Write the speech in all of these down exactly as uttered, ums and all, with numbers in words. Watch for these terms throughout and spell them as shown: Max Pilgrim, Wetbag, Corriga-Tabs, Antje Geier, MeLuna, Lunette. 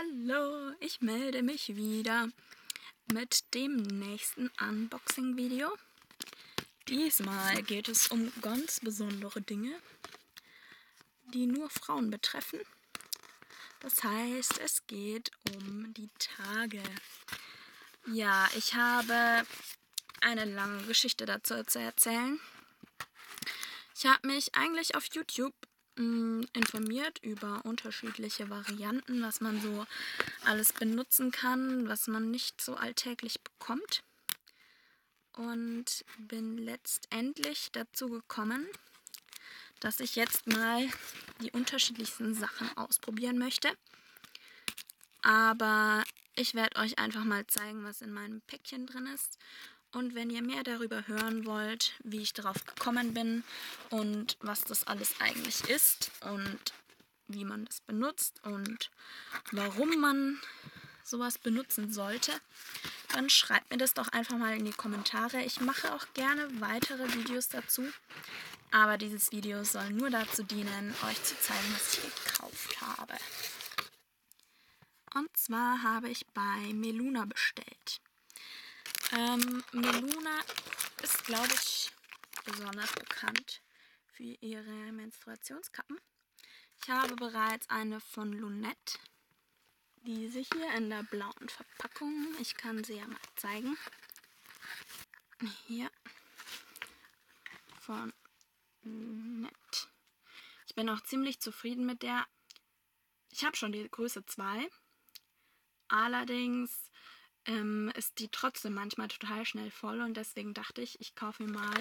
Hallo, ich melde mich wieder mit dem nächsten Unboxing-Video. Diesmal geht es um ganz besondere Dinge, die nur Frauen betreffen. Das heißt, es geht um die Tage. Ja, ich habe eine lange Geschichte dazu zu erzählen. Ich habe mich eigentlich auf YouTube informiert über unterschiedliche Varianten, was man so alles benutzen kann, was man nicht so alltäglich bekommt. Und bin letztendlich dazu gekommen, dass ich jetzt mal die unterschiedlichsten Sachen ausprobieren möchte. Aber ich werde euch einfach mal zeigen, was in meinem Päckchen drin ist. Und wenn ihr mehr darüber hören wollt, wie ich darauf gekommen bin und was das alles eigentlich ist und wie man das benutzt und warum man sowas benutzen sollte, dann schreibt mir das doch einfach mal in die Kommentare. Ich mache auch gerne weitere Videos dazu, aber dieses Video soll nur dazu dienen, euch zu zeigen, was ich gekauft habe. Und zwar habe ich bei MeLuna bestellt. Ähm, MeLuna ist, glaube ich, besonders bekannt für ihre Menstruationskappen. Ich habe bereits eine von Lunette, diese hier in der blauen Verpackung. Ich kann sie ja mal zeigen. Hier von Lunette. Ich bin auch ziemlich zufrieden mit der. Ich habe schon die Größe zwei. Allerdings ist die trotzdem manchmal total schnell voll und deswegen dachte ich, ich kaufe mir mal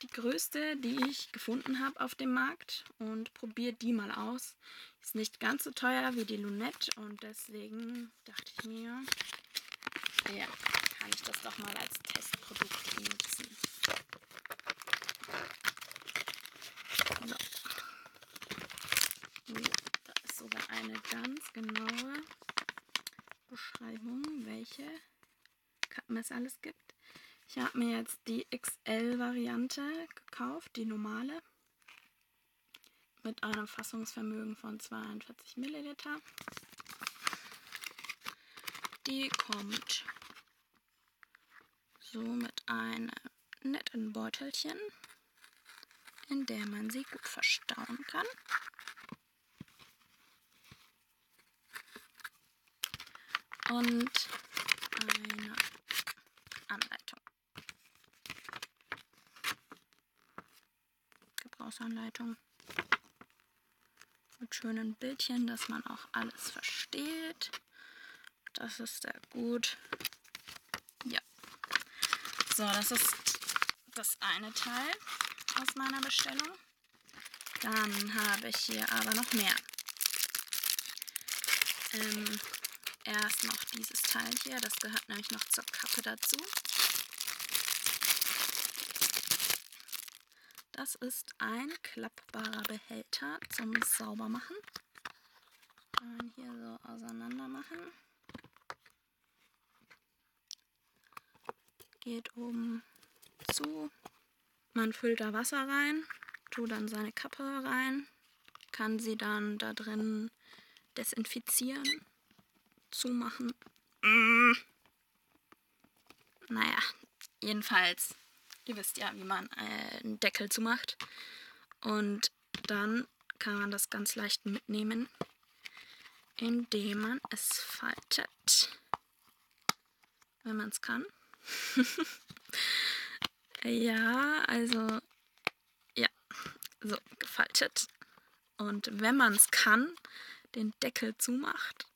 die größte, die ich gefunden habe auf dem Markt und probiere die mal aus. Ist nicht ganz so teuer wie die Lunette und deswegen dachte ich mir, ja, kann ich das doch mal als Testprodukt nutzen. So. So, da ist sogar eine ganz genaue Beschreibung, welche Kappen es alles gibt. Ich habe mir jetzt die X L-Variante gekauft, die normale, mit einem Fassungsvermögen von zweiundvierzig Milliliter. Die kommt so mit einem netten Beutelchen, in der man sie gut verstauen kann. Und eine Anleitung. Gebrauchsanleitung. Mit schönen Bildchen, dass man auch alles versteht. Das ist sehr gut. Ja. So, das ist das eine Teil aus meiner Bestellung. Dann habe ich hier aber noch mehr. Ähm... Erst noch dieses Teil hier, das gehört nämlich noch zur Kappe dazu. Das ist ein klappbarer Behälter zum Saubermachen. Kann man hier so auseinander machen. Geht oben zu. Man füllt da Wasser rein, tut dann seine Kappe rein, kann sie dann da drin desinfizieren. Zumachen. Mm. Naja, jedenfalls, ihr wisst ja, wie man einen Deckel zumacht. Und dann kann man das ganz leicht mitnehmen, indem man es faltet. Wenn man es kann. Ja, also, ja, so gefaltet. Und wenn man es kann, den Deckel zumacht.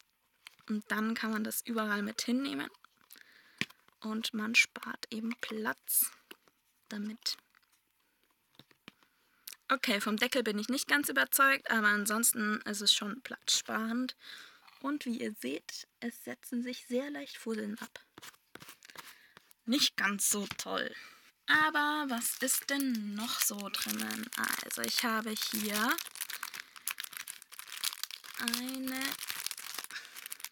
Und dann kann man das überall mit hinnehmen und man spart eben Platz damit. Okay, vom Deckel bin ich nicht ganz überzeugt, aber ansonsten ist es schon platzsparend. Und wie ihr seht, es setzen sich sehr leicht Fusseln ab. Nicht ganz so toll. Aber was ist denn noch so drinnen? Also ich habe hier eine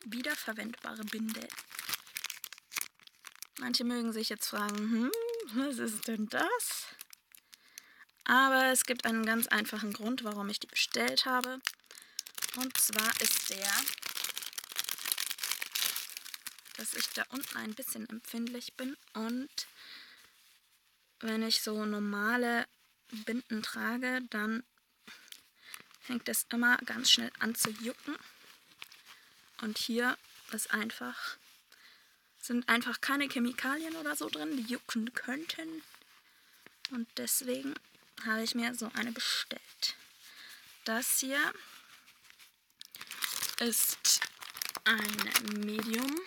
wiederverwendbare Binde. Manche mögen sich jetzt fragen, hm, was ist denn das? Aber es gibt einen ganz einfachen Grund, warum ich die bestellt habe. Und zwar ist der, dass ich da unten ein bisschen empfindlich bin und wenn ich so normale Binden trage, dann fängt es immer ganz schnell an zu jucken. Und hier ist einfach, sind einfach keine Chemikalien oder so drin, die jucken könnten. Und deswegen habe ich mir so eine bestellt. Das hier ist ein Medium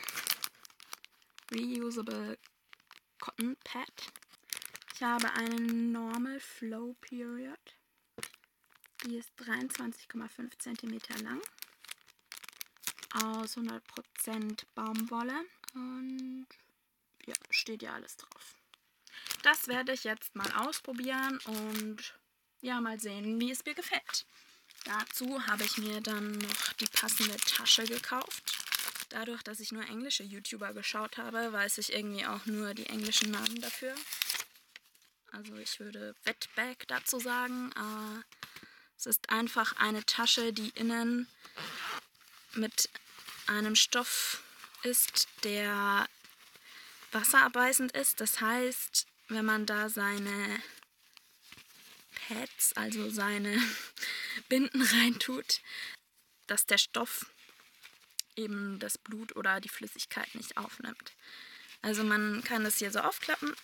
Reusable Cotton Pad. Ich habe eine Normal Flow Period. Die ist dreiundzwanzig Komma fünf Zentimeter lang. Aus hundert Prozent Baumwolle. Und ja, steht ja alles drauf. Das werde ich jetzt mal ausprobieren und ja, mal sehen, wie es mir gefällt. Dazu habe ich mir dann noch die passende Tasche gekauft. Dadurch, dass ich nur englische YouTuber geschaut habe, weiß ich irgendwie auch nur die englischen Namen dafür. Also ich würde Wetbag dazu sagen. Aber es ist einfach eine Tasche, die innen mit einem Stoff ist, der wasserabweisend ist. Das heißt, wenn man da seine Pads, also seine Binden reintut, dass der Stoff eben das Blut oder die Flüssigkeit nicht aufnimmt. Also man kann das hier so aufklappen,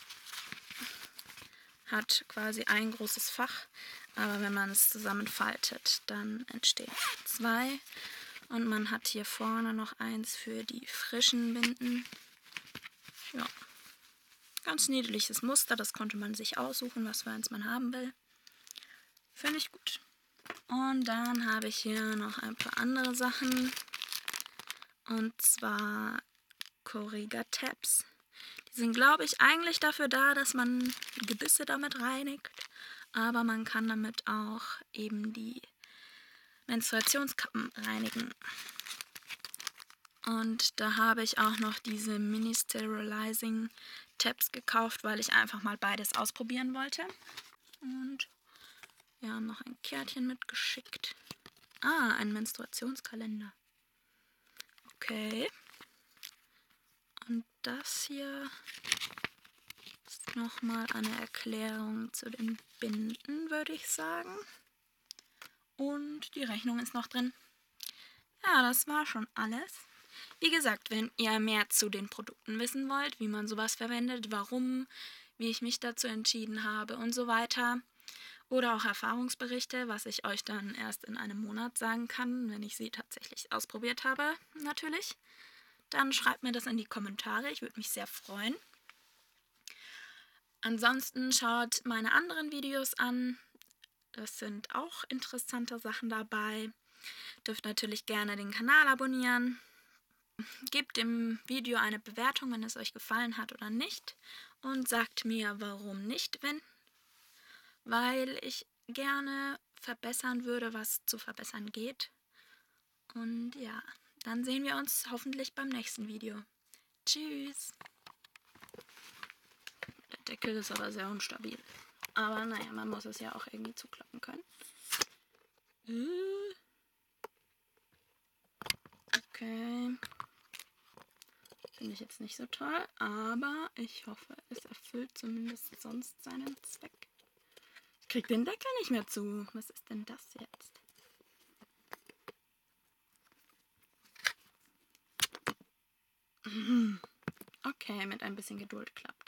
hat quasi ein großes Fach, aber wenn man es zusammenfaltet, dann entstehen zwei und man hat hier vorne noch eins für die frischen Binden. Ja, ganz niedliches Muster, das konnte man sich aussuchen, was für eins man haben will. Finde ich gut. Und dann habe ich hier noch ein paar andere Sachen. Und zwar Corriga-Tabs. Die sind, glaube ich, eigentlich dafür da, dass man Gebisse damit reinigt. Aber man kann damit auch eben die Menstruationskappen reinigen. Und da habe ich auch noch diese Mini-Sterilizing Tabs gekauft, weil ich einfach mal beides ausprobieren wollte. Und wir haben noch ein Kärtchen mitgeschickt. Ah, ein Menstruationskalender. Okay. Und das hier ist nochmal eine Erklärung zu den Binden, würde ich sagen. Und die Rechnung ist noch drin. Ja, das war schon alles. Wie gesagt, wenn ihr mehr zu den Produkten wissen wollt, wie man sowas verwendet, warum, wie ich mich dazu entschieden habe und so weiter, oder auch Erfahrungsberichte, was ich euch dann erst in einem Monat sagen kann, wenn ich sie tatsächlich ausprobiert habe, natürlich. Dann schreibt mir das in die Kommentare, ich würde mich sehr freuen. Ansonsten schaut meine anderen Videos an, das sind auch interessante Sachen dabei. Dürft natürlich gerne den Kanal abonnieren. Gebt dem Video eine Bewertung, wenn es euch gefallen hat oder nicht. Und sagt mir, warum nicht, wenn... weil ich gerne verbessern würde, was zu verbessern geht. Und ja, dann sehen wir uns hoffentlich beim nächsten Video. Tschüss! Der Deckel ist aber sehr unstabil. Aber naja, man muss es ja auch irgendwie zuklappen können. Okay. Finde ich jetzt nicht so toll, aber ich hoffe, es erfüllt zumindest sonst seinen Zweck. Ich krieg den Deckel nicht mehr zu. Was ist denn das jetzt? Okay, mit ein bisschen Geduld klappt.